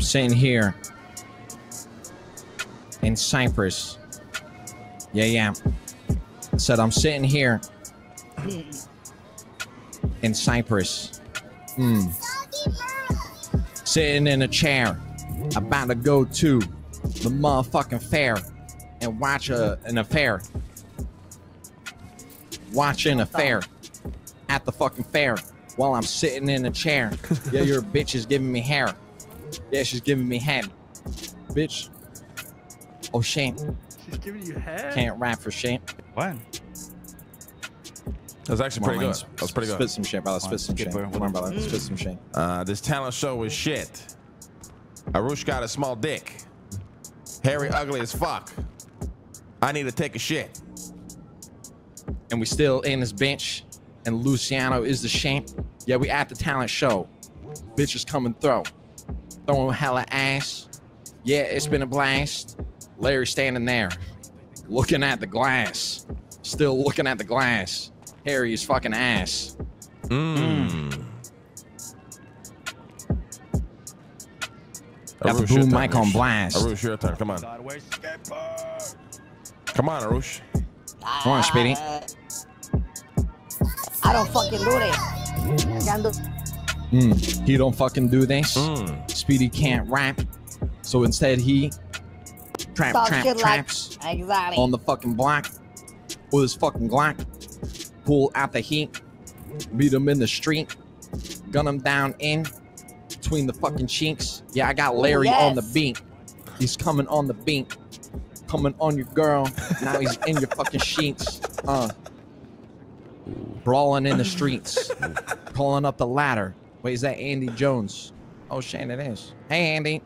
Sitting here in Cyprus. Yeah. Said I'm sitting here in Cyprus. Sitting in a chair, about to go to the motherfucking fair and watch an affair. Watching a fair at the fucking fair while I'm sitting in a chair. Yeah, your bitch is giving me hair. Yeah, she's giving me head. Bitch. Oh, shit. She's giving you head? Can't rap for shit. What? That was actually pretty good. That was pretty good. Spit some shit, brother. Spit some shit. Come on, brother. Spit some shit. This talent show was shit. Arush got a small dick. Harry ugly as fuck. I need to take a shit. And we still in this bench. And Luciano is the champ. Yeah, we at the talent show. Bitches coming through. Throwing hella ass. Yeah, it's been a blast. Larry standing there. Looking at the glass. Still looking at the glass. Harry's fucking ass. Got the boom mic on blast. Arush, your turn. Come on. Come on, Arush. Come on, Speedy. I don't fucking do this. He don't fucking do this. Speedy can't rap. So instead he traps like on the fucking block with his fucking Glock. Pull out the heat. Beat him in the street. Gun him down in between the fucking cheeks. Yeah, I got Larry on the beat. He's coming on the beat. Coming on your girl. Now he's in your fucking sheets. Brawling in the streets. Calling up the ladder. Wait, is that Andy Jones? Oh, shit, it is. Hey, Andy.